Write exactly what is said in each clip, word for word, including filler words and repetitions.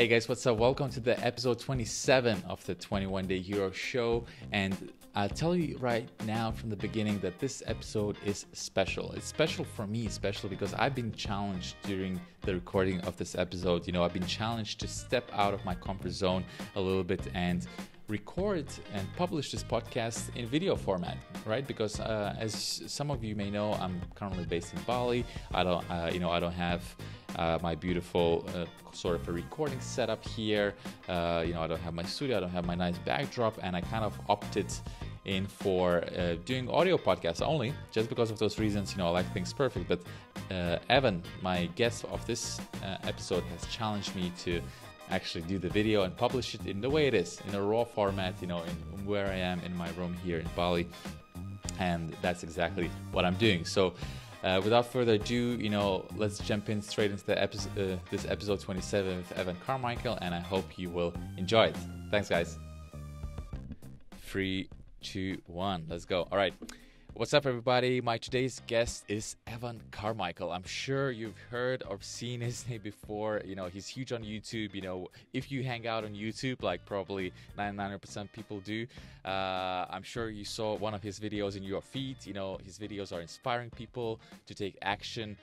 Hey guys, what's up? Welcome to the episode twenty-seven of the twenty-one day hero show, and I'll tell you right now from the beginning that this episode is special. It's special for me, especially because I've been challenged during the recording of this episode. You know, I've been challenged to step out of my comfort zone a little bit and record and publish this podcast in video format, right? Because uh, as some of you may know, I'm currently based in Bali. I don't, uh, you know, I don't have uh, my beautiful uh, sort of a recording setup here. Uh, you know, I don't have my studio. I don't have my nice backdrop, and I kind of opted in for uh, doing audio podcasts only, just because of those reasons. You know, I like things perfect. But uh, Evan, my guest of this uh, episode, has challenged me to actually do the video and publish it in the way it is, in a raw format, you know, in where I am in my room here in Bali. And that's exactly what I'm doing. So uh, without further ado, you know, let's jump in straight into the episode, uh, this episode twenty-seven with Evan Carmichael, and I hope you will enjoy it. Thanks guys. Three, two, one, let's go. All right. What's up everybody? My today's guest is Evan Carmichael. I'm sure you've heard or seen his name before. You know, he's huge on YouTube. You know, if you hang out on YouTube, like probably ninety-nine percent people do, uh, I'm sure you saw one of his videos in your feed. You know, his videos are inspiring people to take action,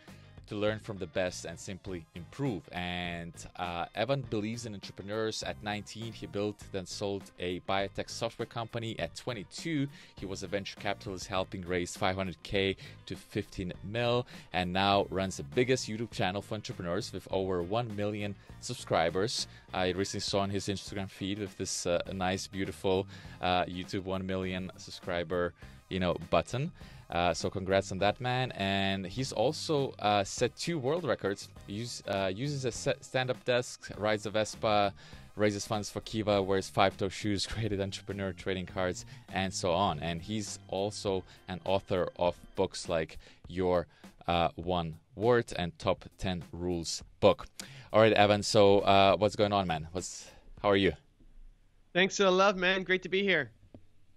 to learn from the best, and simply improve. And uh, Evan believes in entrepreneurs. At nineteen, he built, then sold a biotech software company. At twenty-two, he was a venture capitalist helping raise five hundred K to fifteen mil, and now runs the biggest YouTube channel for entrepreneurs with over one million subscribers. I recently saw on his Instagram feed with this uh, nice, beautiful uh, YouTube one million subscriber, you know, button. Uh, so congrats on that, man. And he's also uh, set two world records. He use, uh, uses a stand-up desk, rides a Vespa, raises funds for Kiva, wears five-toe shoes, created entrepreneur trading cards, and so on. And he's also an author of books like Your uh, One Word and Top ten Rules Book. All right, Evan, so uh, what's going on, man? What's, how are you? Thanks for the love, man. Great to be here.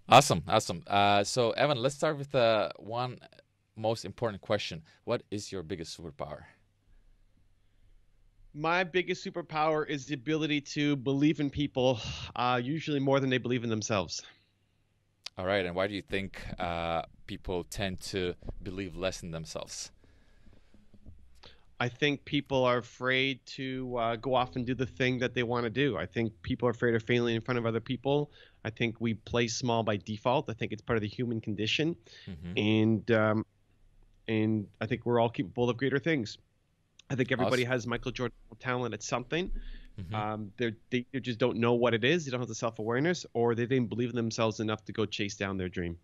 Awesome, awesome. Uh, so, Evan, let's start with the one most important question. What is your biggest superpower? My biggest superpower is the ability to believe in people, uh, usually more than they believe in themselves. All right, and why do you think uh, people tend to believe less in themselves? I think people are afraid to uh, go off and do the thing that they want to do. I think people are afraid of failing in front of other people. I think we play small by default. I think it's part of the human condition. Mm-hmm. And um, and I think we're all capable of greater things. I think everybody awesome. has Michael Jordan talent at something. Mm-hmm. um, they they just don't know what it is. They don't have the self-awareness, or they didn't believe in themselves enough to go chase down their dream.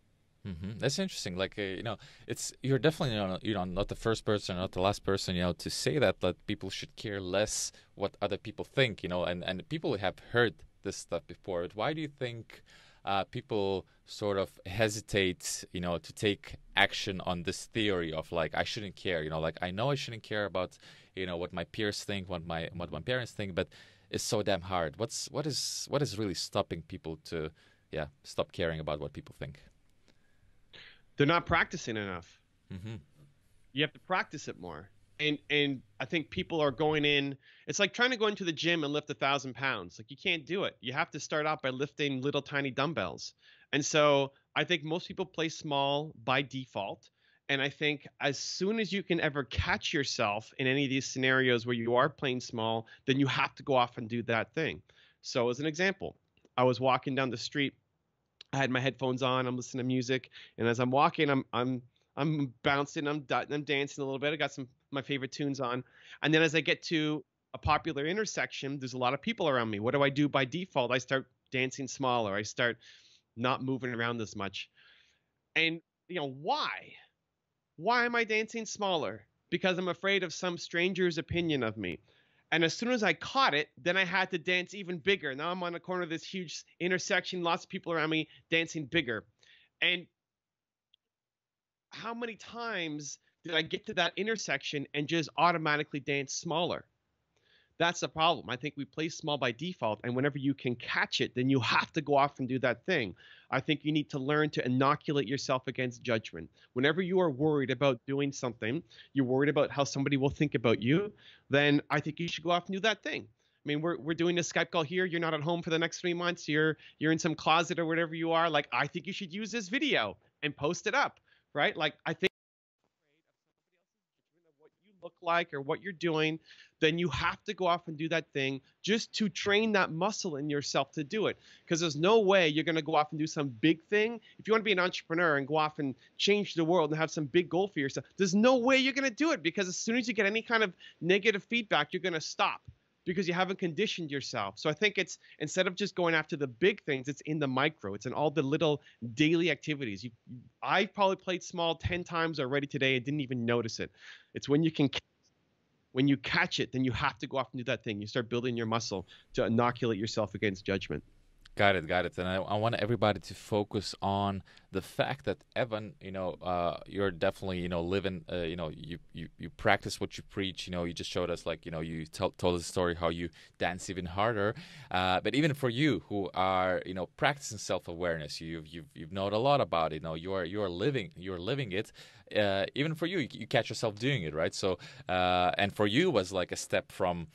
Mm-hmm. That's interesting. Like, uh, you know, it's you're definitely, you know, you know, not the first person, not the last person, you know, to say that, that people should care less what other people think, you know, and, and people have heard this stuff before. But why do you think uh, people sort of hesitate, you know, to take action on this theory of like, I shouldn't care, you know, like I know I shouldn't care about, you know, what my peers think, what my what my parents think, but it's so damn hard. What's what is what is really stopping people to, yeah, stop caring about what people think? They're not practicing enough. Mm-hmm. You have to practice it more. And and I think people are going in. It's like trying to go into the gym and lift a thousand pounds. Like you can't do it. You have to start out by lifting little tiny dumbbells. And so I think most people play small by default. And I think as soon as you can ever catch yourself in any of these scenarios where you are playing small, then you have to go off and do that thing. So as an example, I was walking down the street. I had my headphones on, I'm listening to music, and as I'm walking, I'm I'm I'm bouncing, I'm I'm dancing a little bit. I got some my favorite tunes on. And then as I get to a popular intersection, there's a lot of people around me. What do I do by default? I start dancing smaller. I start not moving around as much. And you know, why? Why am I dancing smaller? Because I'm afraid of some stranger's opinion of me. And as soon as I caught it, then I had to dance even bigger. Now I'm on the corner of this huge intersection, lots of people around me dancing bigger. And how many times did I get to that intersection and just automatically dance smaller? That's the problem. I think we play small by default, and whenever you can catch it, then you have to go off and do that thing. I think you need to learn to inoculate yourself against judgment. Whenever you are worried about doing something, you're worried about how somebody will think about you, then I think you should go off and do that thing. I mean, we're we're doing this Skype call here. You're not at home for the next three months. You're you're in some closet or whatever you are. Like, I think you should use this video and post it up, right? Like, I think what you look like or what you're doing, then you have to go off and do that thing just to train that muscle in yourself to do it. Because there's no way you're going to go off and do some big thing. If you want to be an entrepreneur and go off and change the world and have some big goal for yourself, there's no way you're going to do it, because as soon as you get any kind of negative feedback, you're going to stop, because you haven't conditioned yourself. So I think it's, instead of just going after the big things, it's in the micro. It's in all the little daily activities. You, I probably played small ten times already today and didn't even notice it. It's when you can, when you catch it, then you have to go off and do that thing. You start building your muscle to inoculate yourself against judgment. Got it, got it. And I, I want everybody to focus on the fact that, Evan, you know, uh, you're definitely, you know, living, uh, you know, you, you, you practice what you preach. You know, you just showed us, like, you know, you tell, told us a story how you dance even harder. Uh, but even for you who are, you know, practicing self-awareness, you've, you've, you've known a lot about it. You know, you are, you are living, you're living it. Uh, even for you, you, you catch yourself doing it, right? So, uh, and for you was like a step from,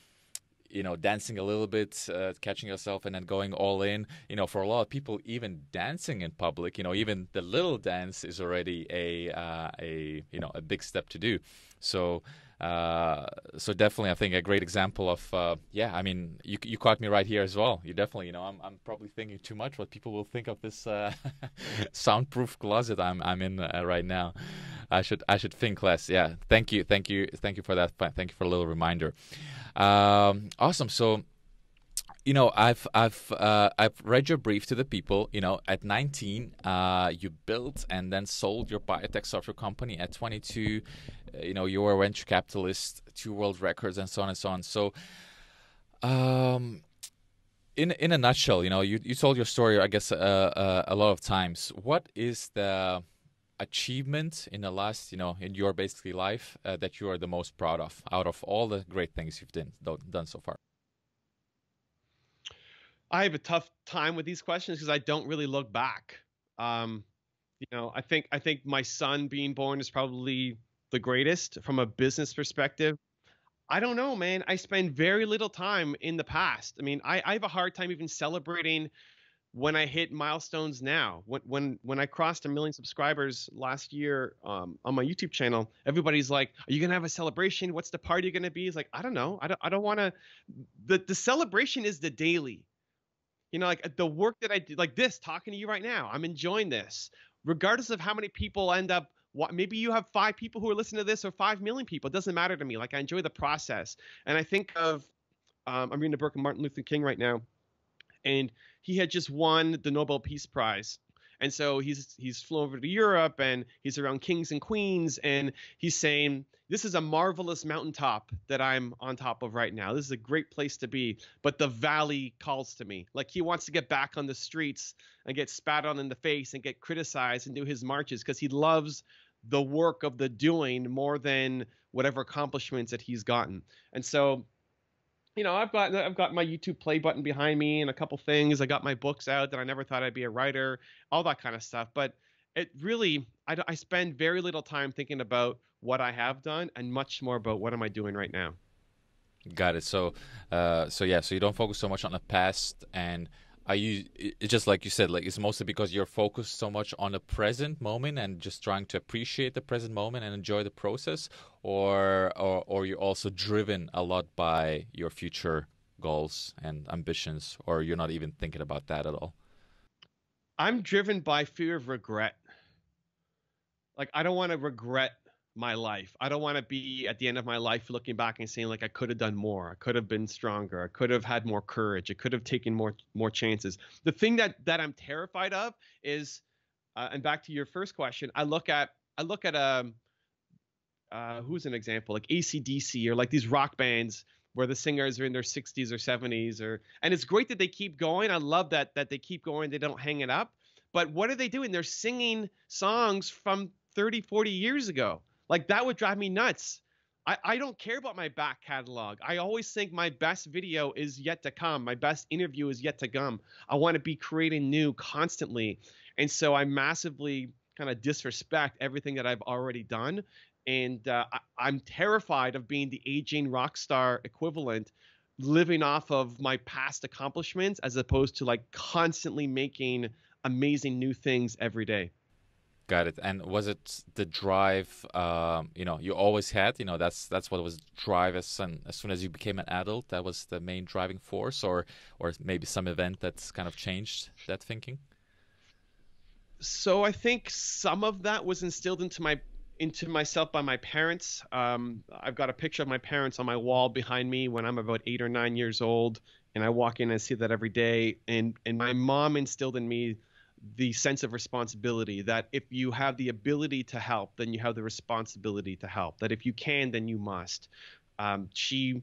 you know, dancing a little bit, uh, catching yourself, and then going all in. You know, for a lot of people, even dancing in public, you know, even the little dance is already a uh, a you know a big step to do. So, uh, so definitely, I think a great example of uh, yeah. I mean, you you caught me right here as well. You definitely, you know, I'm I'm probably thinking too much what people will think of this uh, soundproof closet I'm I'm in uh, right now. I should I should think less. Yeah. Thank you, thank you, thank you for that. Thank you for a little reminder. Um, awesome. So, you know, I've I've uh, I've read your brief to the people. You know, at nineteen, uh, you built and then sold your biotech software company. At twenty-two, you know, you were a venture capitalist, two world records, and so on and so on. So, um, in in a nutshell, you know, you you told your story, I guess, uh, uh, a lot of times. What is the achievement in the last, you know, in your basically life uh, that you are the most proud of, out of all the great things you've done done so far? I have a tough time with these questions because I don't really look back. Um, you know, I think I think my son being born is probably the greatest from a business perspective. I don't know, man. I spend very little time in the past. I mean, I, I have a hard time even celebrating when I hit milestones now. When when when I crossed a million subscribers last year um, on my YouTube channel, everybody's like, "Are you gonna have a celebration? What's the party gonna be?" It's like, I don't know. I don't I don't want to. The the celebration is the daily. You know, like the work that I do, like this, talking to you right now. I'm enjoying this, regardless of how many people end up. Maybe you have five people who are listening to this, or five million people. It doesn't matter to me. Like, I enjoy the process, and I think of um, I'm reading a book of Martin Luther King right now, and he had just won the Nobel Peace Prize. And so he's he's flown over to Europe, and he's around kings and queens, and he's saying, this is a marvelous mountaintop that I'm on top of right now. This is a great place to be, but the valley calls to me. Like, he wants to get back on the streets and get spat on in the face and get criticized and do his marches, because he loves the work of the doing more than whatever accomplishments that he's gotten. And so, you know, I've got I've got my YouTube play button behind me and a couple things. I got my books out that I never thought I'd be a writer, all that kind of stuff. But it really, I, I spend very little time thinking about what I have done and much more about what am I doing right now. Got it. So, uh, so yeah, so you don't focus so much on the past, and are you? It's just like you said, like it's mostly because you're focused so much on the present moment and just trying to appreciate the present moment and enjoy the process, or or, or you're also driven a lot by your future goals and ambitions, or you're not even thinking about that at all? I'm driven by fear of regret. Like, I don't want to regret my life. I don't want to be at the end of my life looking back and saying, like, I could have done more. I could have been stronger. I could have had more courage. I could have taken more more chances. The thing that that I'm terrified of is, uh, and back to your first question, I look at I look at um uh, who's an example, like A C D C, or like these rock bands where the singers are in their sixties or seventies, or and it's great that they keep going. I love that that they keep going. They don't hang it up. But what are they doing? They're singing songs from thirty, forty years ago. Like, that would drive me nuts. I, I don't care about my back catalog. I always think my best video is yet to come. My best interview is yet to come. I want to be creating new constantly. And so I massively kind of disrespect everything that I've already done. And uh, I, I'm terrified of being the aging rock star equivalent living off of my past accomplishments as opposed to like constantly making amazing new things every day. Got it. And was it the drive, um, you know, you always had, you know, that's that's what was drive as, as soon as you became an adult, that was the main driving force, or or maybe some event that's kind of changed that thinking? So I think some of that was instilled into my into myself by my parents. Um, I've got a picture of my parents on my wall behind me when I'm about eight or nine years old, and I walk in and I see that every day. And and my mom instilled in me the sense of responsibility that if you have the ability to help, then you have the responsibility to help, that if you can, then you must. Um, she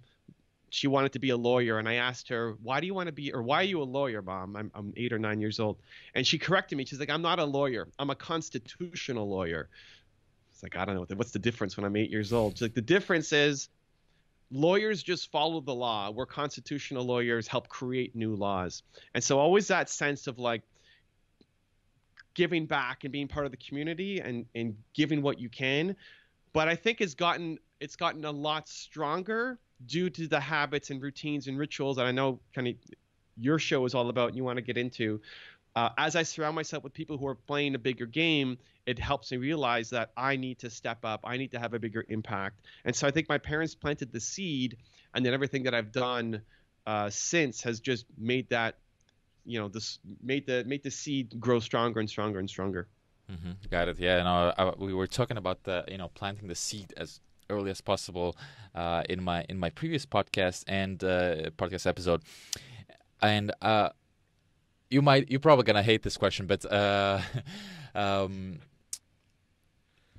she wanted to be a lawyer, and I asked her, why do you want to be, or why are you a lawyer, Mom? I'm, I'm eight or nine years old. And she corrected me. She's like, I'm not a lawyer. I'm a constitutional lawyer. It's like, I don't know, what's the difference when I'm eight years old? She's like, the difference is lawyers just follow the law, where constitutional lawyers help create new laws. And so always that sense of like, giving back and being part of the community and, and giving what you can. But I think it's gotten it's gotten a lot stronger due to the habits and routines and rituals that I know kind of your show is all about and you want to get into. Uh, as I surround myself with people who are playing a bigger game, it helps me realize that I need to step up. I need to have a bigger impact. And so I think my parents planted the seed, and then everything that I've done uh, since has just made that you know, this made the made the seed grow stronger and stronger and stronger. Mm-hmm. Got it. Yeah, and no, I, we were talking about the you know planting the seed as early as possible uh, in my in my previous podcast and uh, podcast episode. And uh, you might you're probably gonna hate this question, but uh, um,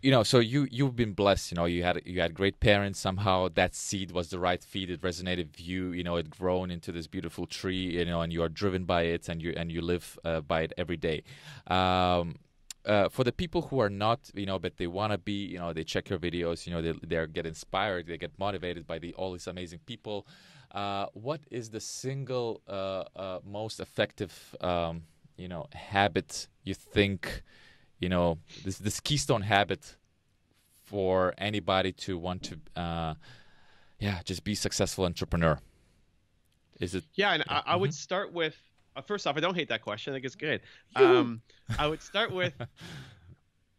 you know, so you you've been blessed. You know, you had you had great parents. Somehow that seed was the right seed. It resonated with you. You know, it grown into this beautiful tree. You know, and you are driven by it, and you and you live uh, by it every day. Um, uh, for the people who are not, you know, but they want to be, you know, they check your videos. You know, they they get inspired. They get motivated by the all these amazing people. Uh, what is the single uh, uh, most effective, um, you know, habit you think? You know, this this keystone habit for anybody to want to, uh, yeah, just be successful entrepreneur. Is it? Yeah, and uh, I, I would start with uh, first off, I don't hate that question. I think it's good. Um, I would start with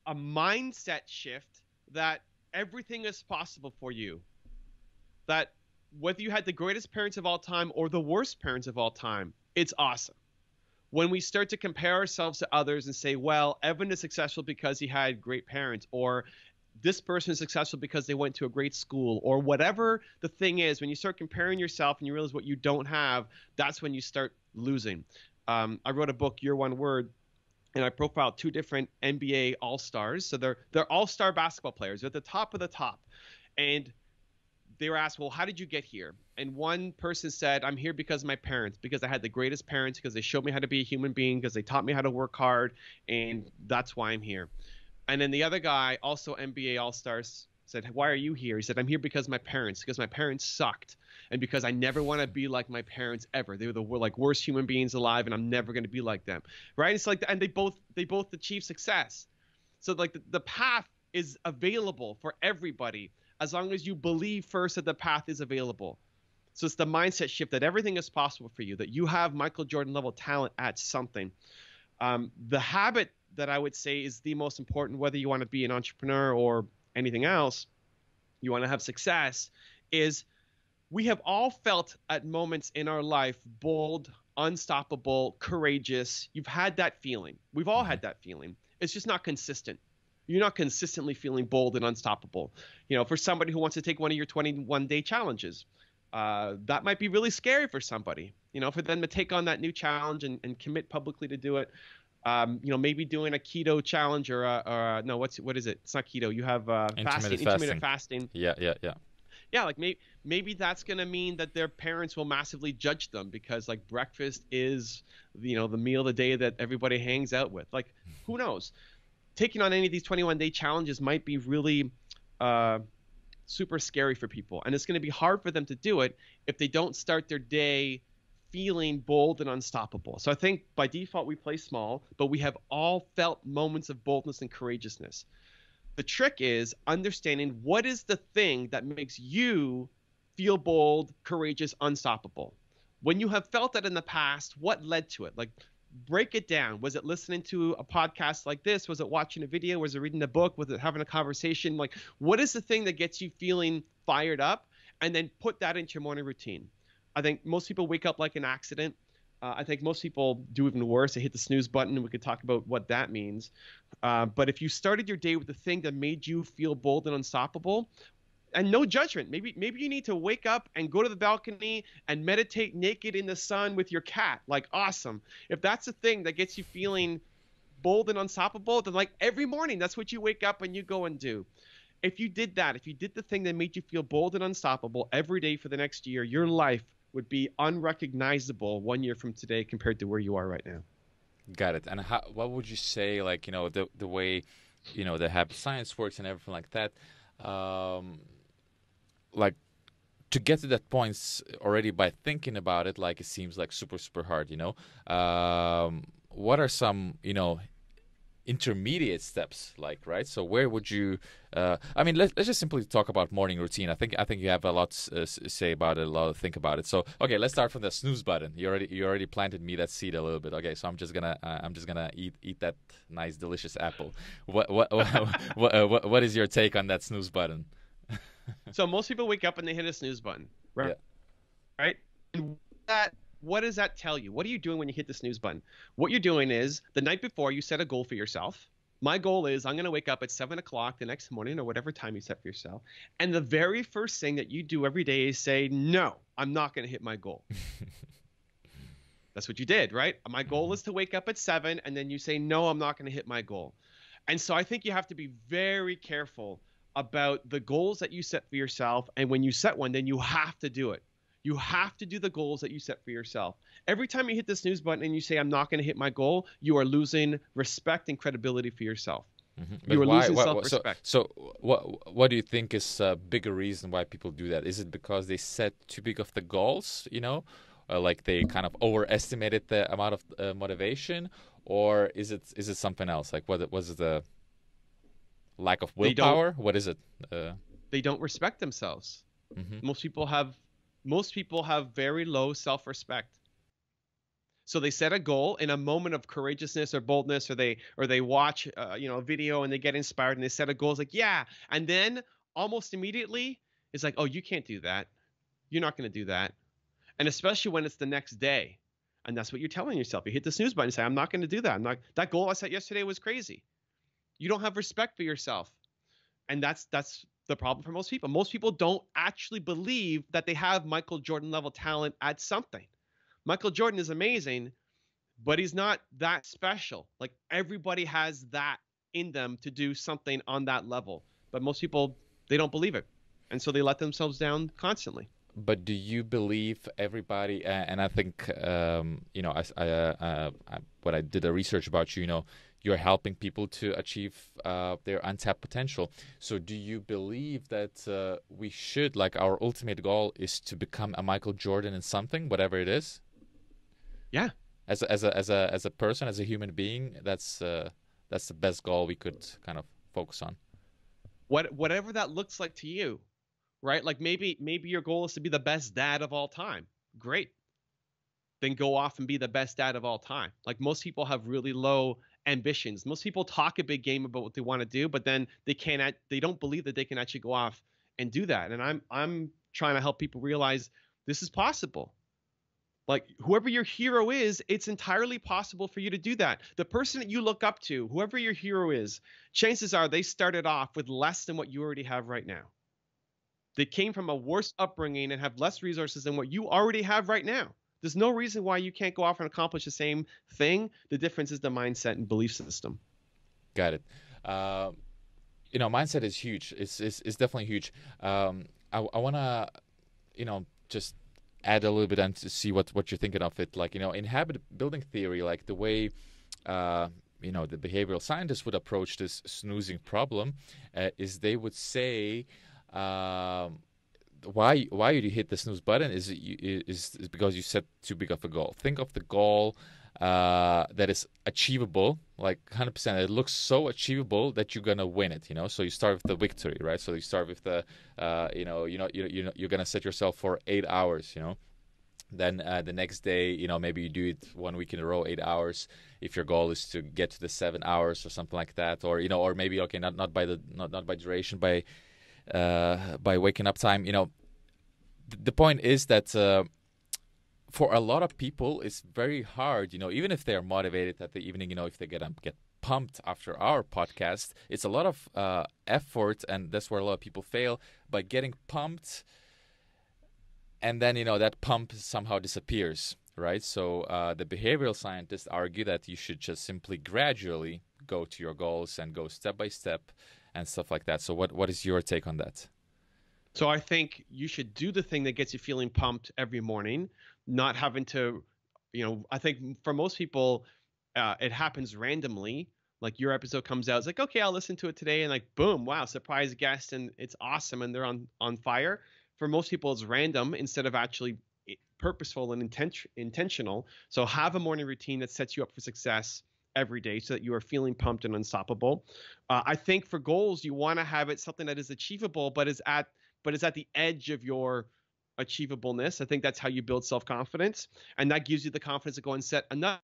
a mindset shift that everything is possible for you. That whether you had the greatest parents of all time or the worst parents of all time, it's awesome. When we start to compare ourselves to others and say, well, Evan is successful because he had great parents, or this person is successful because they went to a great school, or whatever the thing is, when you start comparing yourself and you realize what you don't have, that's when you start losing. Um, I wrote a book, Your One Word, and I profiled two different N B A all-stars. So they're, they're all-star basketball players. They're at the top of the top. And they were asked, well, how did you get here? And one person said, I'm here because of my parents, because I had the greatest parents, because they showed me how to be a human being, because they taught me how to work hard, and that's why I'm here. And then the other guy, also N B A All-Stars, said, why are you here? He said, I'm here because my parents, because my parents sucked, and because I never want to be like my parents ever. They were the like worst human beings alive, and I'm never going to be like them, right? It's like, and they both they both achieved success. So like the, the path is available for everybody, as long as you believe first that the path is available. So it's the mindset shift that everything is possible for you, that you have Michael Jordan level talent at something. Um, the habit that I would say is the most important, whether you want to be an entrepreneur or anything else, you want to have success, is we have all felt at moments in our life bold, unstoppable, courageous. You've had that feeling. We've all had that feeling. It's just not consistent. You're not consistently feeling bold and unstoppable. You know, for somebody who wants to take one of your twenty-one day challenges, uh, that might be really scary for somebody, you know, for them to take on that new challenge and, and commit publicly to do it. Um, you know, maybe doing a keto challenge or, a, or a, no, what's, what is it? It's not keto. You have uh, intermittent fasting, fasting. Intermittent fasting. Yeah, yeah, yeah. Yeah, like maybe, maybe that's going to mean that their parents will massively judge them because like breakfast is, you know, the meal of the day that everybody hangs out with. Like, who knows? Taking on any of these twenty-one day challenges might be really uh, super scary for people. And it's going to be hard for them to do it if they don't start their day feeling bold and unstoppable. So I think by default we play small, but we have all felt moments of boldness and courageousness. The trick is understanding what is the thing that makes you feel bold, courageous, unstoppable. When you have felt that in the past, what led to it? Like, break it down. Was it listening to a podcast like this? Was it watching a video? Was it reading a book? Was it having a conversation? Like, what is the thing that gets you feeling fired up? And then put that into your morning routine. I think most people wake up like an accident. Uh, I think most people do even worse. They hit the snooze button, and we could talk about what that means. Uh, but if you started your day with the thing that made you feel bold and unstoppable, and no judgment, maybe maybe you need to wake up and go to the balcony and meditate naked in the sun with your cat. Like, awesome. If that's the thing that gets you feeling bold and unstoppable, then like every morning, that's what you wake up and you go and do. If you did that, if you did the thing that made you feel bold and unstoppable every day for the next year, your life would be unrecognizable one year from today compared to where you are right now. Got it. And how, what would you say, like, you know, the the way, you know, the habit science works and everything like that, um, like, to get to that point already by thinking about it, like, it seems like super, super hard, you know? Um, what are some, you know, intermediate steps, like, right? So where would you, uh, I mean, let's, let's just simply talk about morning routine. I think I think you have a lot to uh, say about it, a lot to think about it. So, okay, let's start from the snooze button. You already you already planted me that seed a little bit. Okay, so I'm just gonna uh, I'm just gonna eat eat that nice delicious apple. What what what what, uh, what what is your take on that snooze button? So most people wake up and they hit a snooze button, right? Yeah. Right? And that. What does that tell you? What are you doing when you hit the snooze button? What you're doing is the night before you set a goal for yourself. My goal is I'm going to wake up at seven o'clock the next morning or whatever time you set for yourself. And the very first thing that you do every day is say, no, I'm not going to hit my goal. That's what you did, right? My goal is to wake up at seven. And then you say, no, I'm not going to hit my goal. And so I think you have to be very careful about the goals that you set for yourself. And when you set one, then you have to do it. You have to do the goals that you set for yourself. Every time you hit the snooze button and you say, I'm not going to hit my goal, you are losing respect and credibility for yourself. Mm-hmm. You are why, losing why, self-respect. So, so what, what do you think is a bigger reason why people do that? Is it because they set too big of the goals, you know, uh, like they kind of overestimated the amount of uh, motivation? Or is it is it something else? Like, what was it the lack of willpower? What is it? Uh, they don't respect themselves. Mm-hmm. Most people have... Most people have very low self-respect. So they set a goal in a moment of courageousness or boldness, or they or they watch uh, you know, a video and they get inspired and they set a goal. It's like, yeah. And then almost immediately it's like, oh, you can't do that. You're not going to do that. And especially when it's the next day. And that's what you're telling yourself. You hit the snooze button and say, I'm not going to do that. I'm not, that goal I set yesterday was crazy. You don't have respect for yourself. And that's that's the problem for most people. Most people don't actually believe that they have Michael Jordan level talent at something. Michael Jordan is amazing, but he's not that special. Like, everybody has that in them to do something on that level. But most people, they don't believe it. And so they let themselves down constantly. But do you believe everybody? Uh, and I think, um, you know, I, I, uh, uh, I, when I did the research about you, you know, you're helping people to achieve uh, their untapped potential. So do you believe that uh, we should, like, our ultimate goal is to become a Michael Jordan in something, whatever it is? Yeah. As a, as a, as a, as a person, as a human being, that's uh, that's the best goal we could kind of focus on. What Whatever that looks like to you, right? Like, maybe maybe your goal is to be the best dad of all time. Great. Then go off and be the best dad of all time. Like, most people have really low ambitions. Most people talk a big game about what they want to do, but then they can't, they don't believe that they can actually go off and do that. And I'm, I'm trying to help people realize this is possible. Like, whoever your hero is, it's entirely possible for you to do that. The person that you look up to, whoever your hero is, chances are they started off with less than what you already have right now. They came from a worse upbringing and have less resources than what you already have right now. There's no reason why you can't go off and accomplish the same thing. The difference is the mindset and belief system. Got it. Uh, you know, mindset is huge. It's it's, it's definitely huge. Um, I, I want to, you know, just add a little bit and to see what, what you're thinking of it. Like, you know, in habit building theory, like the way, uh, you know, the behavioral scientists would approach this snoozing problem uh, is they would say... Um, Why why you hit the snooze button is, is is because you set too big of a goal. Think of the goal uh, that is achievable, like one hundred percent. It looks so achievable that you're gonna win it, you know. So you start with the victory, right? So you start with the, uh, you know, you know, you know, you're gonna set yourself for eight hours, you know. Then uh, the next day, you know, maybe you do it one week in a row, eight hours. If your goal is to get to the seven hours or something like that, or you know, or maybe okay, not not by the not not by duration, by uh, by waking up time, you know. Th the point is that. Uh, For a lot of people, it's very hard, you know, even if they're motivated at the evening, you know, if they get um, get pumped after our podcast, it's a lot of uh, effort, and that's where a lot of people fail, by getting pumped, and then, you know, that pump somehow disappears, right? So uh, the behavioral scientists argue that you should just simply gradually go to your goals and go step by step and stuff like that. So what what is your take on that? So I think you should do the thing that gets you feeling pumped every morning, not having to, you know, I think for most people, uh, it happens randomly. Like your episode comes out, it's like, okay, I'll listen to it today. And like, boom, wow, surprise guest. And it's awesome. And they're on, on fire. For most people, it's random instead of actually purposeful and intent, intentional. So have a morning routine that sets you up for success every day so that you are feeling pumped and unstoppable. Uh, I think for goals, you want to have it something that is achievable, but is at but it's at the edge of your achievableness. I think that's how you build self-confidence. And that gives you the confidence to go and set another.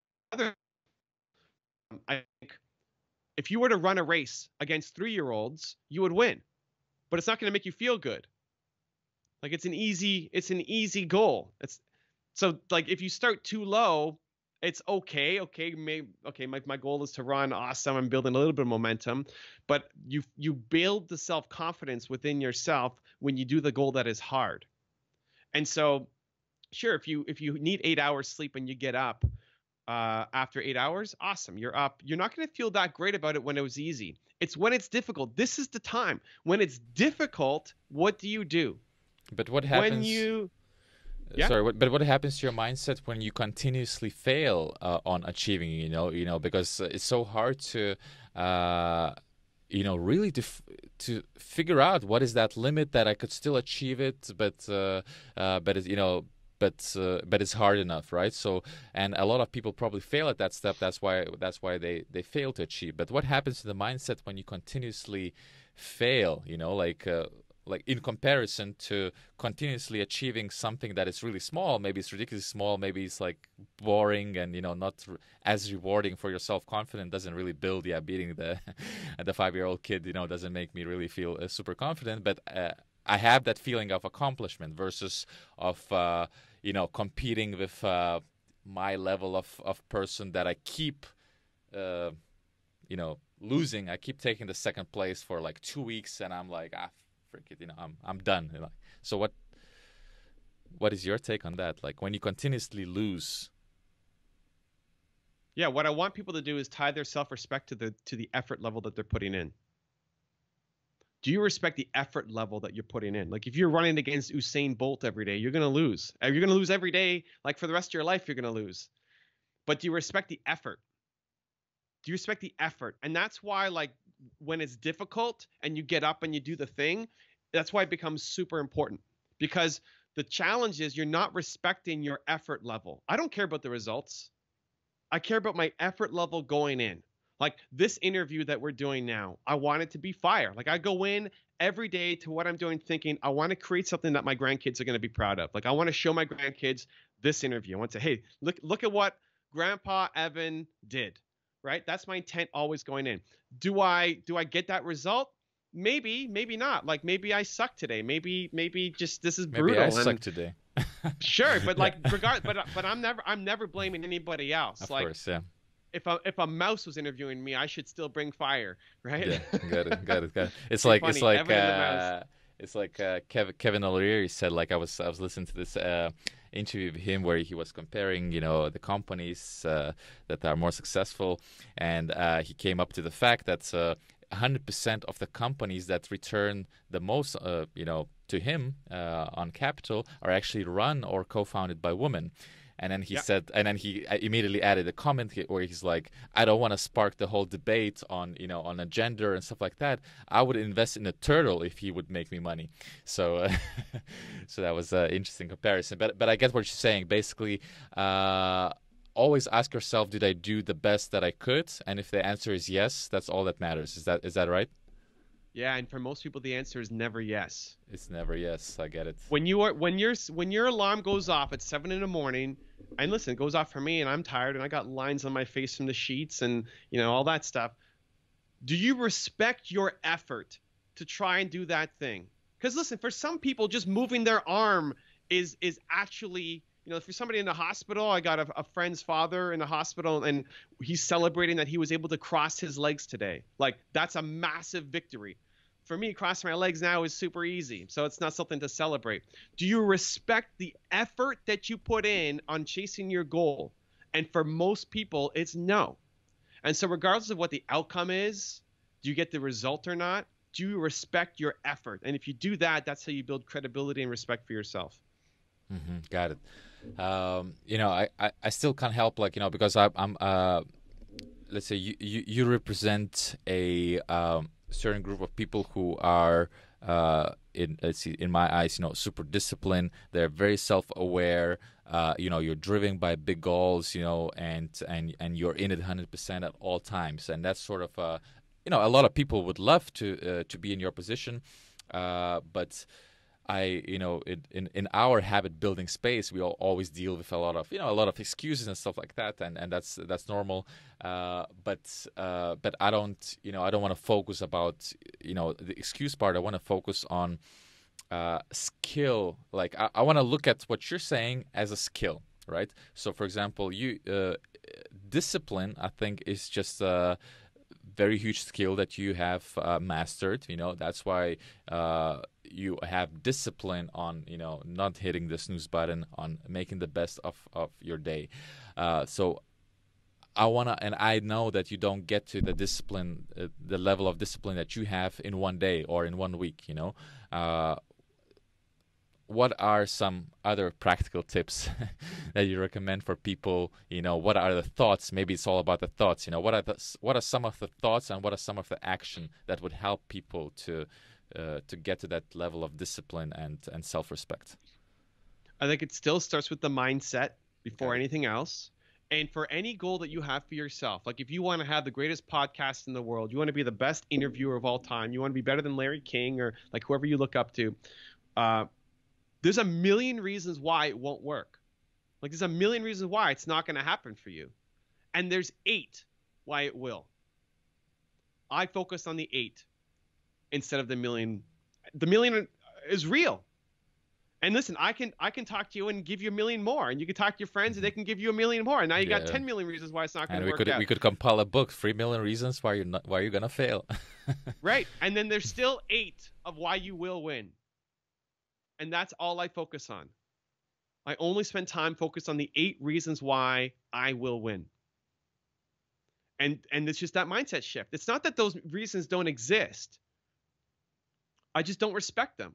I think if you were to run a race against three-year-olds, you would win. But it's not going to make you feel good. Like it's an easy, it's an easy goal. It's so like if you start too low, it's okay. Okay. Maybe, okay. My, my goal is to run. Awesome. I'm building a little bit of momentum, but you, you build the self-confidence within yourself when you do the goal that is hard. And so sure. If you, if you need eight hours sleep and you get up uh, after eight hours, awesome. You're up. You're not going to feel that great about it when it was easy. It's when it's difficult. This is the time when it's difficult. What do you do? But what happens when you, Yeah. Sorry, but what happens to your mindset when you continuously fail uh, on achieving? You know, you know, because it's so hard to, uh, you know, really def to figure out what is that limit that I could still achieve it, but uh, uh, but it, you know, but uh, but it's hard enough, right? So, and a lot of people probably fail at that step. That's why that's why they they fail to achieve. But what happens to the mindset when you continuously fail? You know, like. Uh, Like in comparison to continuously achieving something that is really small, maybe it's ridiculously small, maybe it's like boring and, you know, not as rewarding for your self-confidence, doesn't really build, yeah, beating the the five-year-old kid, you know, doesn't make me really feel uh, super confident. But uh, I have that feeling of accomplishment versus of, uh, you know, competing with uh, my level of, of person that I keep, uh, you know, losing. I keep taking the second place for like two weeks and I'm like, ah, freak it, you know, I'm I'm done. You know? So what what is your take on that? Like when you continuously lose. Yeah, what I want people to do is tie their self-respect to the to the effort level that they're putting in. Do you respect the effort level that you're putting in? Like if you're running against Usain Bolt every day, you're gonna lose. You're gonna lose every day. Like for the rest of your life, you're gonna lose. But do you respect the effort? Do you respect the effort? And that's why, like, when it's difficult and you get up and you do the thing, that's why it becomes super important, because the challenge is you're not respecting your effort level. I don't care about the results. I care about my effort level going in. Like this interview that we're doing now, I want it to be fire. Like I go in every day to what I'm doing thinking, I want to create something that my grandkids are going to be proud of. Like I want to show my grandkids this interview. I want to say, hey, look, look at what Grandpa Evan did. Right? That's my intent always going in. Do I do I get that result? Maybe, maybe not. Like maybe I suck today. Maybe maybe just this is brutal. Maybe I suck today. Sure, but like regard, but but I'm never I'm never blaming anybody else. Of like, course, yeah. If a if a mouse was interviewing me, I should still bring fire, right? Yeah, got it, got it, got it. It's so like funny. It's like uh, it's like uh, Kevin Kevin O'Leary said. Like I was I was listening to this. Uh, interview with him where he was comparing, you know, the companies uh, that are more successful, and uh, he came up to the fact that uh, one hundred percent of the companies that return the most, uh, you know, to him uh, on capital are actually run or co-founded by women. And then he yeah. said, and then he immediately added a comment where he's like, I don't want to spark the whole debate on, you know, on a gender and stuff like that. I would invest in a turtle if he would make me money. So, uh, so that was an interesting comparison. But, but I get what you're saying. Basically, uh, always ask yourself, did I do the best that I could? And if the answer is yes, that's all that matters. Is that is that right? Yeah, and for most people, the answer is never yes. It's never yes. I get it. When you are, when you're, when your alarm goes off at seven in the morning, and listen, it goes off for me, and I'm tired, and I got lines on my face from the sheets, and you know all that stuff. Do you respect your effort to try and do that thing? Because listen, for some people, just moving their arm is is actually, you know, for somebody in the hospital, I got a, a friend's father in the hospital, and he's celebrating that he was able to cross his legs today. Like, that's a massive victory. For me, crossing my legs now is super easy, so it's not something to celebrate. Do you respect the effort that you put in on chasing your goal? And for most people, it's no. And so regardless of what the outcome is, do you get the result or not, do you respect your effort? And if you do that, that's how you build credibility and respect for yourself. Mm-hmm. Got it. Um, you know, I, I, I still can't help, like, you know, because I, I'm, uh, let's say you, you, you represent a... Um, certain group of people who are uh in let's see in my eyes, you know, super disciplined. They're very self-aware. Uh you know, you're driven by big goals, you know, and and and you're in it one hundred percent at all times. And that's sort of uh you know, a lot of people would love to uh, to be in your position, uh but I, you know, it, in in our habit building space, we all always deal with a lot of, you know, a lot of excuses and stuff like that, and and that's that's normal. Uh, but uh, but I don't, you know, I don't want to focus about, you know, the excuse part. I want to focus on uh, skill. Like I, I want to look at what you're saying as a skill, right? So, for example, you uh, discipline, I think, is just. Uh, very huge skill that you have uh, mastered, you know. That's why uh, you have discipline on, you know, not hitting the snooze button, on making the best of, of your day. Uh, so I want to, and I know that you don't get to the discipline, uh, the level of discipline that you have in one day or in one week, you know. Uh, what are some other practical tips that you recommend for people? You know, what are the thoughts? Maybe it's all about the thoughts. You know, what are the, what are some of the thoughts and what are some of the action that would help people to uh, to get to that level of discipline and and self-respect? I think it still starts with the mindset before okay. anything else. And for any goal that you have for yourself, like if you want to have the greatest podcast in the world, you want to be the best interviewer of all time, you want to be better than Larry King or like whoever you look up to, uh, there's a million reasons why it won't work. Like there's a million reasons why it's not going to happen for you. And there's eight why it will. I focused on the eight instead of the million. The million is real. And listen, I can I can talk to you and give you a million more. And you can talk to your friends and they can give you a million more. And now you yeah. got ten million reasons why it's not going to work could, out. And we could compile a book, three million reasons why you're, not, why you're going to fail. Right. And then there's still eight of why you will win. And that's all I focus on. I only spend time focused on the eight reasons why I will win. And and it's just that mindset shift. It's not that those reasons don't exist. I just don't respect them.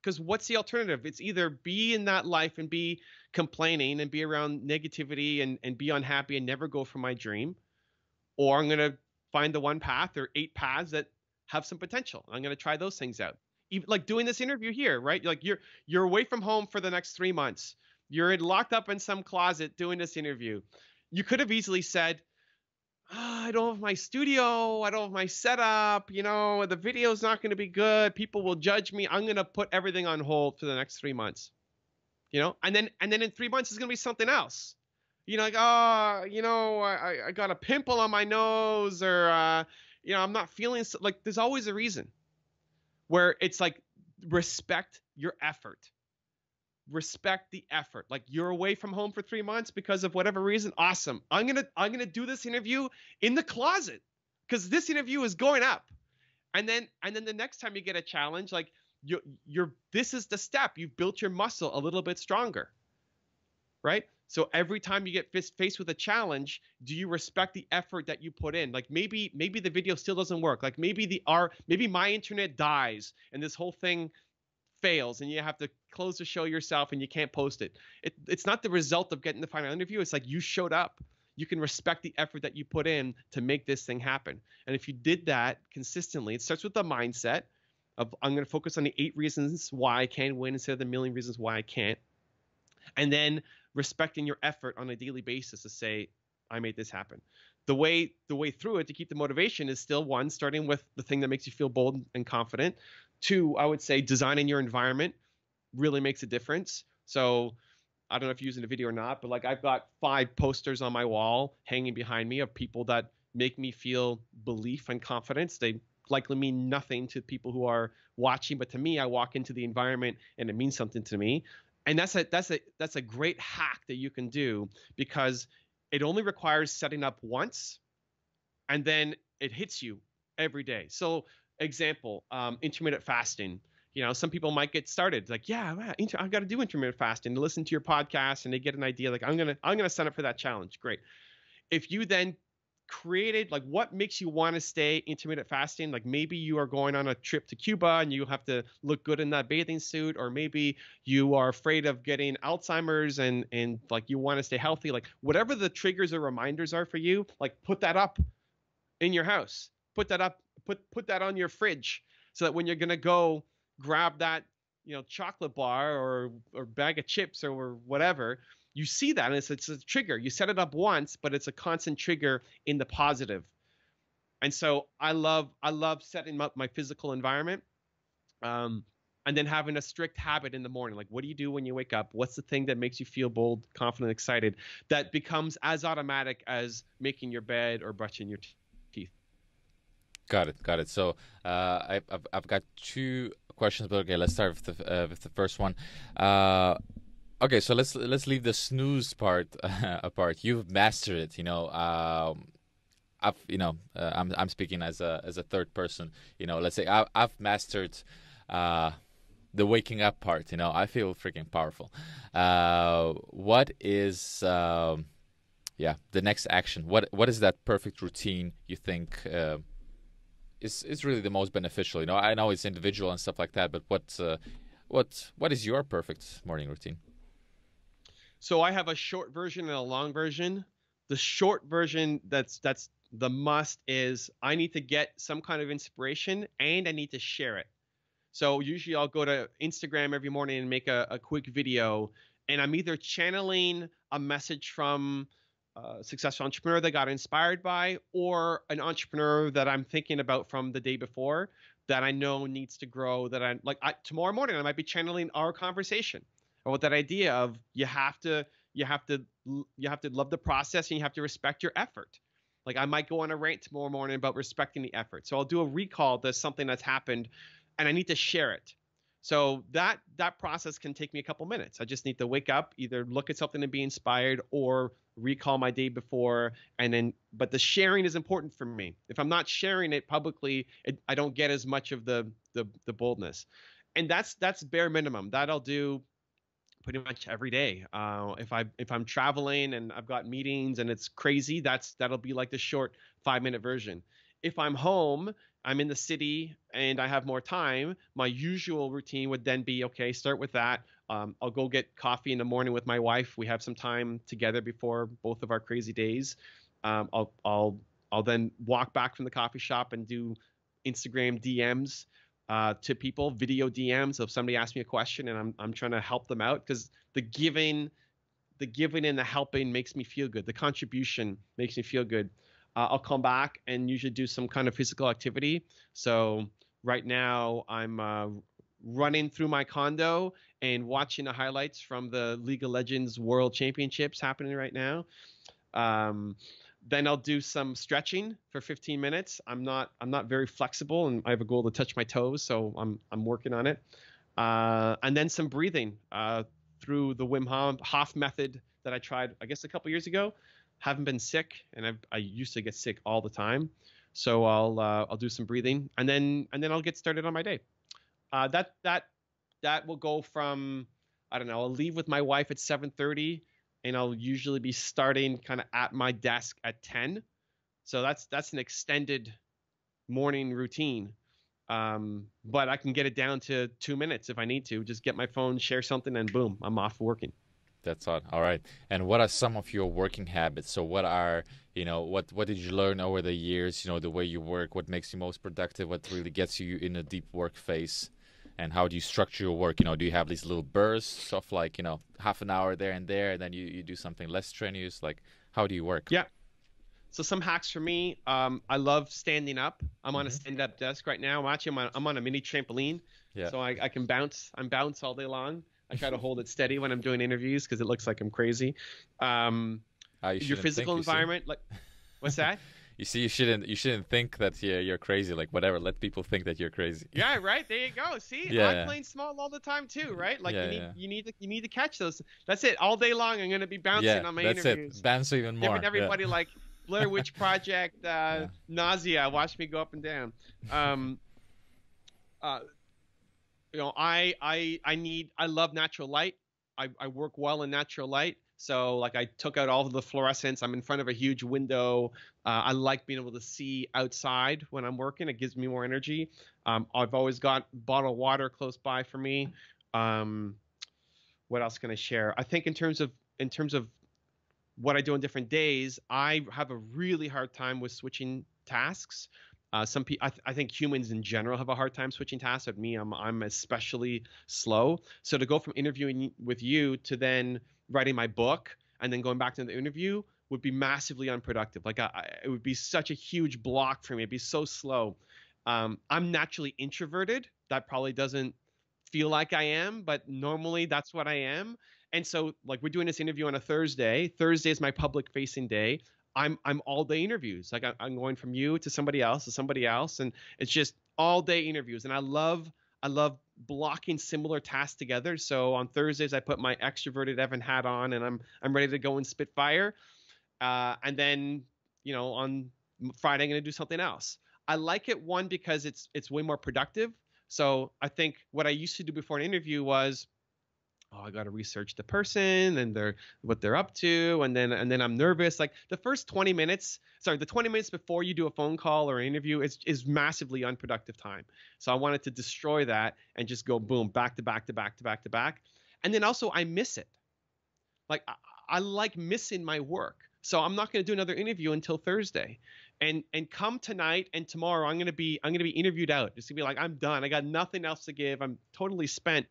Because what's the alternative? It's either be in that life and be complaining and be around negativity and, and be unhappy and never go for my dream. Or I'm going to find the one path or eight paths that have some potential. I'm going to try those things out. Even, like doing this interview here, right? Like you're you're away from home for the next three months. You're locked up in some closet doing this interview. You could have easily said, oh, I don't have my studio. I don't have my setup. You know, the video's not going to be good. People will judge me. I'm going to put everything on hold for the next three months. You know, and then and then in three months, it's going to be something else. You know, like, oh, you know, I, I got a pimple on my nose or, uh, you know, I'm not feeling so, like there's always a reason. Where it's like, respect your effort. Respect the effort. Like you're away from home for three months because of whatever reason. Awesome. I'm gonna I'm gonna do this interview in the closet because this interview is going up. And then and then the next time you get a challenge, like you you're this is the step. You've built your muscle a little bit stronger, right? So every time you get faced with a challenge, do you respect the effort that you put in? Like maybe maybe the video still doesn't work. Like maybe the our, maybe my internet dies and this whole thing fails and you have to close the show yourself and you can't post it. it. It's not the result of getting the final interview. It's like you showed up. You can respect the effort that you put in to make this thing happen. And if you did that consistently, it starts with the mindset of I'm going to focus on the eight reasons why I can win instead of the million reasons why I can't. And then respecting your effort on a daily basis to say, I made this happen. The way the way through it to keep the motivation is still one, starting with the thing that makes you feel bold and confident. Two, I would say designing your environment really makes a difference. So I don't know if you're using a video or not, but like I've got five posters on my wall hanging behind me of people that make me feel belief and confidence. They likely mean nothing to people who are watching, but to me, I walk into the environment and it means something to me. And that's a that's a that's a great hack that you can do, because it only requires setting up once, and then it hits you every day. So example, um, intermittent fasting. You know, some people might get started like, yeah, man, inter- I've got to do intermittent fasting. They listen to your podcast and they get an idea like, I'm going to I'm going to sign up for that challenge. Great. If you then created like what makes you want to stay intermittent fasting, like maybe you are going on a trip to Cuba and you have to look good in that bathing suit, or maybe you are afraid of getting Alzheimer's and and like you want to stay healthy, like whatever the triggers or reminders are for you, like put that up in your house, put that up, put put that on your fridge, so that when you're gonna go grab that, you know, chocolate bar or or bag of chips or whatever, you see that and it's, it's a trigger. You set it up once, but it's a constant trigger in the positive. And so I love I love setting up my physical environment, um, and then having a strict habit in the morning. Like, what do you do when you wake up? What's the thing that makes you feel bold, confident, excited? That becomes as automatic as making your bed or brushing your teeth. Got it, got it. So uh, I, I've I've got two questions, but okay, let's start with the uh, with the first one. Uh, Okay, so let's let's leave the snooze part uh, apart. You've mastered it, you know. Um, I've, you know, uh, I'm I'm speaking as a as a third person, you know. Let's say I, I've mastered uh, the waking up part, you know. I feel freaking powerful. Uh, what is, um, yeah, the next action? What what is that perfect routine you think uh, is is really the most beneficial? You know, I know it's individual and stuff like that, but what uh, what what is your perfect morning routine? So I have a short version and a long version. The short version that's that's the must is I need to get some kind of inspiration and I need to share it. So usually I'll go to Instagram every morning and make a, a quick video, and I'm either channeling a message from a successful entrepreneur that got inspired by, or an entrepreneur that I'm thinking about from the day before that I know needs to grow, that I'm like I, tomorrow morning I might be channeling our conversation. Or with that idea of you have to you have to you have to love the process and you have to respect your effort. Like I might go on a rant tomorrow morning about respecting the effort. So I'll do a recall to something that's happened and I need to share it. So that that process can take me a couple minutes. I just need to wake up, either look at something and be inspired, or recall my day before, and then but the sharing is important for me. If I'm not sharing it publicly, it, I don't get as much of the the the boldness. And that's that's bare minimum. That I'll do pretty much every day. Uh, if I if I'm traveling and I've got meetings and it's crazy, that's that'll be like the short five minute version. If I'm home, I'm in the city and I have more time, my usual routine would then be okay. Start with that. Um, I'll go get coffee in the morning with my wife. We have some time together before both of our crazy days. Um, I'll I'll I'll then walk back from the coffee shop and do Instagram D Ms. Uh, to people, video D Ms. So if somebody asks me a question and I'm I'm trying to help them out, because the giving, the giving and the helping makes me feel good. The contribution makes me feel good. Uh, I'll come back and usually do some kind of physical activity. So right now I'm uh, running through my condo and watching the highlights from the League of Legends World Championships happening right now. Um, Then I'll do some stretching for fifteen minutes. I'm not I'm not very flexible, and I have a goal to touch my toes, so I'm I'm working on it. Uh, and then some breathing uh, through the Wim Hof method that I tried, I guess, a couple years ago. Haven't been sick, and I've, I used to get sick all the time, so I'll uh, I'll do some breathing, and then and then I'll get started on my day. Uh, that that that will go from I don't know. I'll leave with my wife at seven thirty. And I'll usually be starting kind of at my desk at ten. So that's that's an extended morning routine. Um, but I can get it down to two minutes if I need to. Just get my phone, share something, and boom, I'm off working. That's odd. All right. And what are some of your working habits? So what are, you know, what, what did you learn over the years? You know, the way you work, what makes you most productive, what really gets you in a deep work phase? And how do you structure your work? You know, do you have these little bursts of like, you know, half an hour there and there, and then you, you do something less strenuous? Like, how do you work? Yeah. So some hacks for me. Um, I love standing up. I'm on mm-hmm. a stand-up desk right now. I'm actually I'm on, I'm on a mini trampoline. Yeah. So I, I can bounce. I'm bounce all day long. I try to hold it steady when I'm doing interviews because it looks like I'm crazy. Um, uh, you your physical you environment, should. like, what's that? You see, you shouldn't you shouldn't think that you're, you're crazy. Like, whatever, let people think that you're crazy. Yeah, right. There you go. See, yeah, I'm yeah. playing small all the time too, right? Like, yeah, you need yeah. you need to, you need to catch those. That's it. All day long, I'm gonna be bouncing yeah, on my that's interviews. That's it. Bounce even more. Giving everybody yeah. like Blair Witch Project, uh, yeah. nausea. Watch me go up and down. Um, uh, you know, I I I need. I love natural light. I I work well in natural light. So like I took out all of the fluorescents. I'm in front of a huge window. Uh, I like being able to see outside when I'm working. It gives me more energy. Um, I've always got bottled water close by for me. Um, what else can I share? I think in terms of in terms of what I do on different days, I have a really hard time with switching tasks. Uh, some people, I, th I think humans in general have a hard time switching tasks. But me, I'm I'm especially slow. So to go from interviewing with you to then writing my book and then going back to the interview would be massively unproductive. Like I, I, it would be such a huge block for me. It'd be so slow. Um, I'm naturally introverted. That probably doesn't feel like I am, but normally that's what I am. And so like we're doing this interview on a Thursday. Thursday is my public facing day. I'm, I'm all day interviews. Like I, I'm going from you to somebody else to somebody else. And it's just all day interviews. And I love, I love blocking similar tasks together. So on Thursdays, I put my extroverted Evan hat on and I'm, I'm ready to go and spit fire. Uh, and then, you know, on Friday, I'm going to do something else. I like it one, because it's, it's way more productive. So I think what I used to do before an interview was, oh, I got to research the person and their, what they're up to. And then, and then I'm nervous. Like the first twenty minutes, sorry, the twenty minutes before you do a phone call or an interview is, is massively unproductive time. So I wanted to destroy that and just go boom, back to back to back to back to back. And then also I miss it. Like I, I like missing my work. So I'm not going to do another interview until Thursday. And, and come tonight and tomorrow, I'm going to be, I'm going to be interviewed out. It's gonna be like, I'm done. I got nothing else to give. I'm totally spent.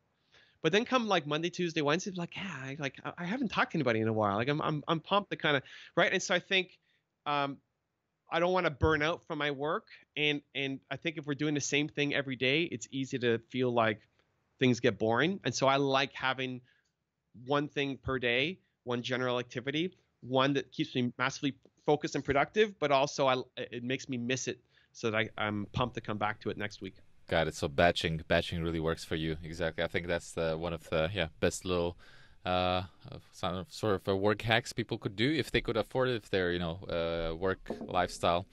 But then come like Monday, Tuesday, Wednesday, like, yeah, I, like I haven't talked to anybody in a while. Like I'm, I'm, I'm pumped to kind of, right. And so I think, um, I don't want to burn out from my work. And, and I think if we're doing the same thing every day, it's easy to feel like things get boring. And so I like having one thing per day, one general activity, one that keeps me massively focused and productive, but also I, it makes me miss it so that I, I'm pumped to come back to it next week. Got it. So batching, batching really works for you. Exactly. I think that's the, one of the yeah best little uh, sort of uh, work hacks people could do if they could afford it. If their you know uh, work lifestyle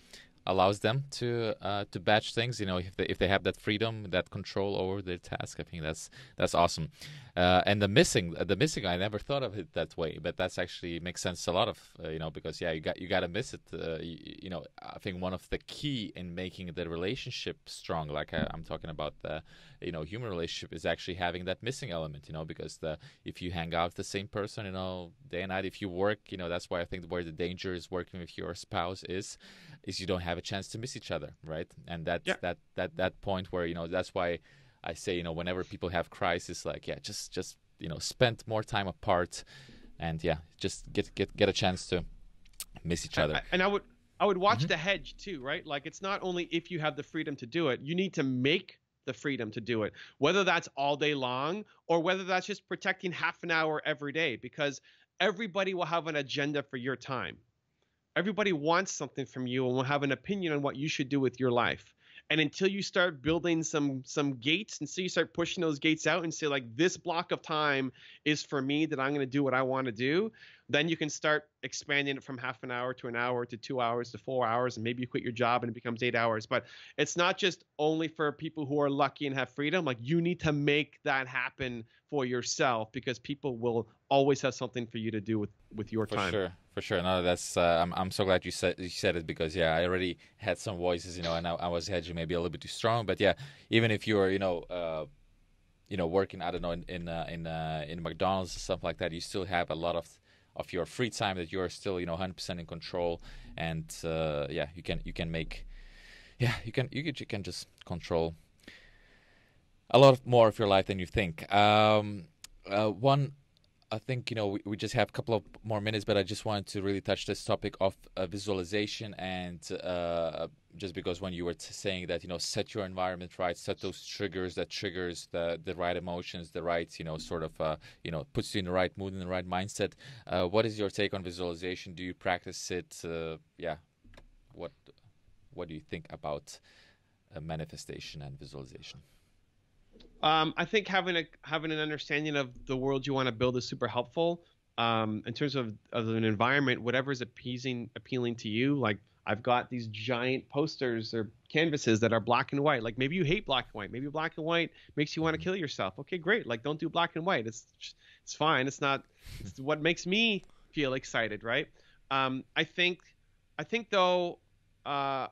allows them to uh, to batch things. You know, if they if they have that freedom, that control over their task, I think that's that's awesome. Uh, and the missing, the missing, I never thought of it that way, but that's actually makes sense a lot of uh, you know because yeah, you got you got to miss it. Uh, you, you know, I think one of the key in making the relationship strong, like I, I'm talking about the you know human relationship, is actually having that missing element. You know, because the if you hang out with the same person, you know, day and night, if you work, you know, that's why I think where the danger is working with your spouse is, is you don't have a chance to miss each other, right? And that's yeah. that that that point where you know that's why. I say, you know, whenever people have crisis, like, yeah, just, just, you know, spend more time apart, and yeah, just get, get, get a chance to miss each other. And I would, I would watch mm-hmm. the hedge too, right? Like, it's not only if you have the freedom to do it, you need to make the freedom to do it, whether that's all day long or whether that's just protecting half an hour every day, because everybody will have an agenda for your time. Everybody wants something from you and will have an opinion on what you should do with your life. And until you start building some some gates, and so you start pushing those gates out and say, like, this block of time is for me that I'm going to do what I want to do, then you can start expanding it from half an hour to an hour to two hours to four hours. And maybe you quit your job and it becomes eight hours. But it's not just only for people who are lucky and have freedom. Like, you need to make that happen for yourself, because people will always have something for you to do with, with your time. For sure. For sure. No, that's, uh, I'm, I'm so glad you said, you said it, because yeah, I already had some voices, you know, and I, I was hedging maybe a little bit too strong, but yeah, even if you're, you know, uh, you know, working, I don't know, in, in, uh, in, uh, in McDonald's or stuff like that, you still have a lot of, of your free time that you're still, you know, one hundred percent in control. And, uh, yeah, you can, you can make, yeah, you can, you can, you can just control a lot more of your life than you think. Um, uh, one, I think, you know, we, we just have a couple of more minutes, but I just wanted to really touch this topic of uh, visualization, and uh, just because when you were t saying that, you know, set your environment right, set those triggers that triggers the, the right emotions, the right, you know, sort of, uh, you know, puts you in the right mood and the right mindset. Uh, what is your take on visualization? Do you practice it? Uh, yeah. What, what do you think about uh, manifestation and visualization? Um, I think having a having an understanding of the world you want to build is super helpful. Um, in terms of, of an environment, whatever is appeasing appealing to you. Like, I've got these giant posters or canvases that are black and white. Like, maybe you hate black and white. Maybe black and white makes you want to kill yourself. Okay, great. Like, don't do black and white. It's it's fine. It's not it's what makes me feel excited, right? Um, I think I think though, uh,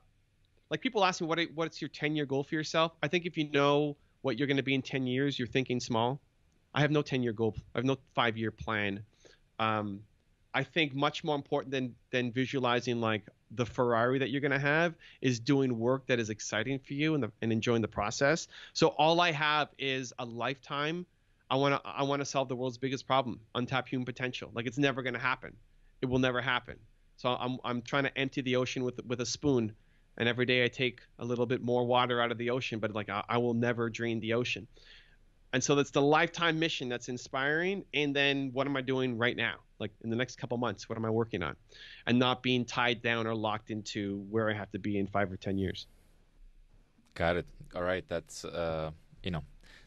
like, people ask me what what's your ten year goal for yourself. I think if you know what you're going to be in ten years, you're thinking small. I have no ten year goal. I have no five year plan. Um, I think much more important than, than visualizing like the Ferrari that you're going to have is doing work that is exciting for you and, the, and enjoying the process. So all I have is a lifetime. I want to, I want to solve the world's biggest problem, untapped human potential. Like, it's never going to happen. It will never happen. So I'm, I'm trying to empty the ocean with, with a spoon. And every day I take a little bit more water out of the ocean, but like I, I will never drain the ocean. And so that's the lifetime mission that's inspiring. And then what am I doing right now? Like, in the next couple months, what am I working on? And not being tied down or locked into where I have to be in five or ten years. Got it. All right. That's, uh, you know,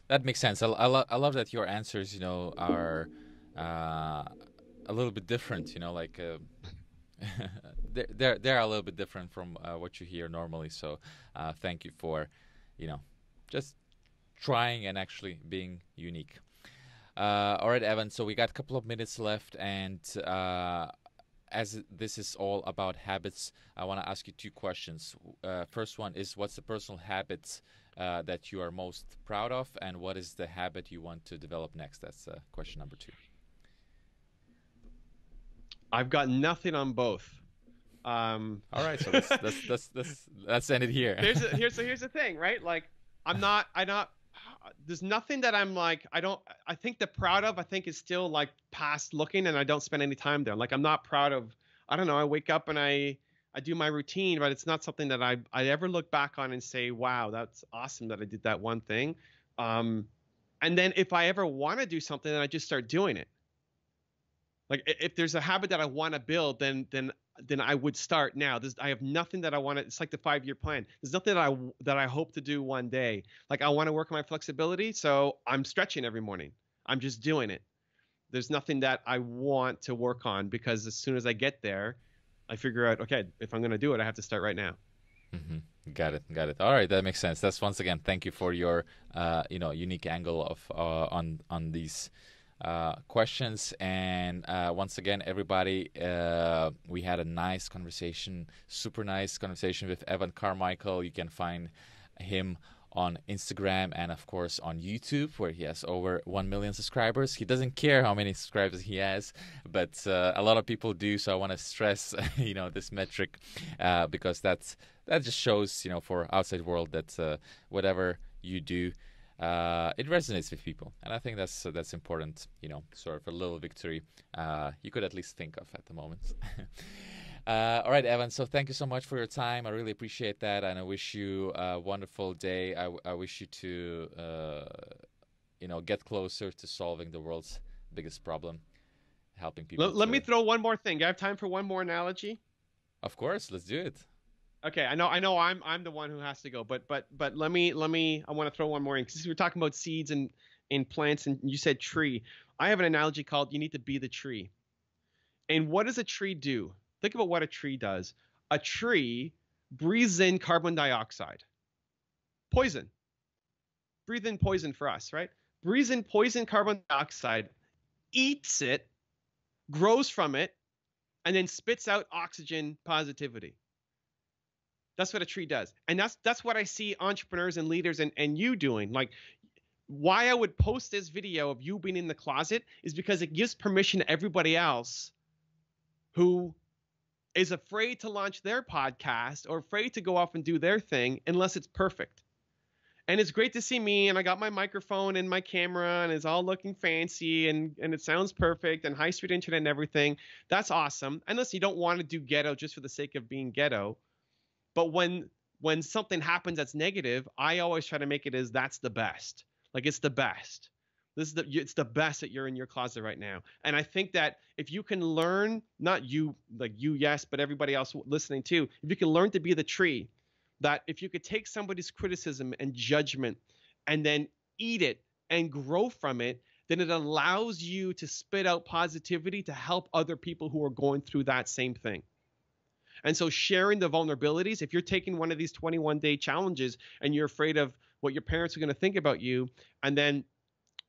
that makes sense. I, I, lo I love that your answers, you know, are uh, a little bit different, you know, like uh, – they're, they're, they're a little bit different from uh, what you hear normally. So uh, thank you for, you know, just trying and actually being unique. Uh, all right, Evan, so we got a couple of minutes left. And uh, as this is all about habits, I want to ask you two questions. Uh, first one is, what's the personal habit uh, that you are most proud of? And what is the habit you want to develop next? That's uh, question number two. I've got nothing on both. Um, All right, so let's let's let's let's, let's end it here. Here's a, here's so here's the thing, right? Like, I'm not I not there's nothing that I'm like I don't I think the proud of I think is still like past looking, and I don't spend any time there. Like, I'm not proud of I don't know I wake up and I I do my routine, but it's not something that I I ever look back on and say, wow, that's awesome that I did that one thing. Um, and then if I ever want to do something, then I just start doing it. Like, if there's a habit that I want to build, then then then I would start now. There's, I have nothing that I want to. It's like the five year plan. There's nothing that I that I hope to do one day. Like, I want to work on my flexibility, so I'm stretching every morning. I'm just doing it. There's nothing that I want to work on, because as soon as I get there, I figure out, okay, if I'm gonna do it, I have to start right now. Mm-hmm. Got it, got it. All right, that makes sense. That's, once again, thank you for your uh, you know unique angle of uh, on on these. Uh, questions. And uh, once again, everybody, uh, we had a nice conversation, super nice conversation with Evan Carmichael. You can find him on Instagram and, of course, on YouTube, where he has over one million subscribers. He doesn't care how many subscribers he has, but uh, a lot of people do. So I want to stress, you know, this metric, uh, because that's, that just shows, you know, for outside world that uh, whatever you do, Uh, it resonates with people, and I think that's uh, that's important. You know, sort of a little victory uh, you could at least think of at the moment. uh, all right, Evan. So thank you so much for your time. I really appreciate that, and I wish you a wonderful day. I, I wish you to, uh, you know, get closer to solving the world's biggest problem, helping people. L let me throw one more thing. Do I have time for one more analogy? Of course, let's do it. Okay, I know, I know, I'm I'm the one who has to go, but but but let me let me I want to throw one more in, because we were talking about seeds and and plants, and you said tree. I have an analogy called "You need to be the tree." And what does a tree do? Think about what a tree does. A tree breathes in carbon dioxide, poison. Breathe in poison for us, right? Breathes in poison, carbon dioxide, eats it, grows from it, and then spits out oxygen positivity. That's what a tree does. And that's that's what I see entrepreneurs and leaders and, and you doing. Like, why I would post this video of you being in the closet is because it gives permission to everybody else who is afraid to launch their podcast or afraid to go off and do their thing unless it's perfect. And it's great to see me, and I got my microphone and my camera, and it's all looking fancy, and, and it sounds perfect, and high speed internet and everything. That's awesome. And listen, you don't want to do ghetto just for the sake of being ghetto. But when when something happens that's negative, I always try to make it as that's the best. Like, it's the best. This is the, it's the best that you're in your closet right now. And I think that if you can learn, not you, like you, yes, but everybody else listening too, if you can learn to be the tree, that if you could take somebody's criticism and judgment and then eat it and grow from it, then it allows you to spit out positivity to help other people who are going through that same thing. And so sharing the vulnerabilities, if you're taking one of these twenty-one day challenges and you're afraid of what your parents are going to think about you, and then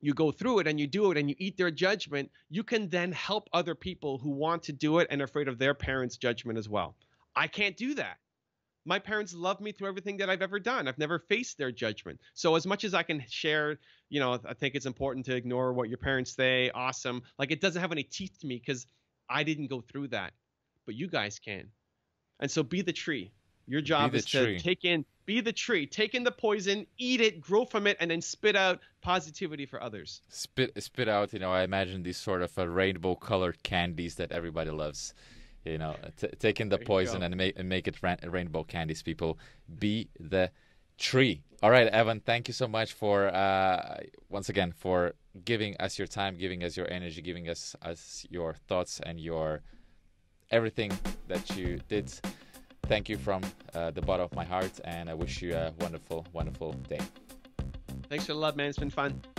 you go through it and you do it and you eat their judgment, you can then help other people who want to do it and are afraid of their parents' judgment as well. I can't do that. My parents love me through everything that I've ever done. I've never faced their judgment. So as much as I can share, you know, I think it's important to ignore what your parents say. Awesome. Like, it doesn't have any teeth to me because I didn't go through that, but you guys can. And so be the tree. Your job is to take in, be the tree, take in the poison, eat it, grow from it, and then spit out positivity for others. Spit, spit out, you know, I imagine these sort of uh, rainbow colored candies that everybody loves, you know, t take in the poison and make, and make it ra rainbow candies, people. Be the tree. All right, Evan, thank you so much for, uh, once again, for giving us your time, giving us your energy, giving us, us your thoughts and your everything that you did. Thank you from uh, the bottom of my heart, and I wish you a wonderful, wonderful day. Thanks for the love, man. It's been fun.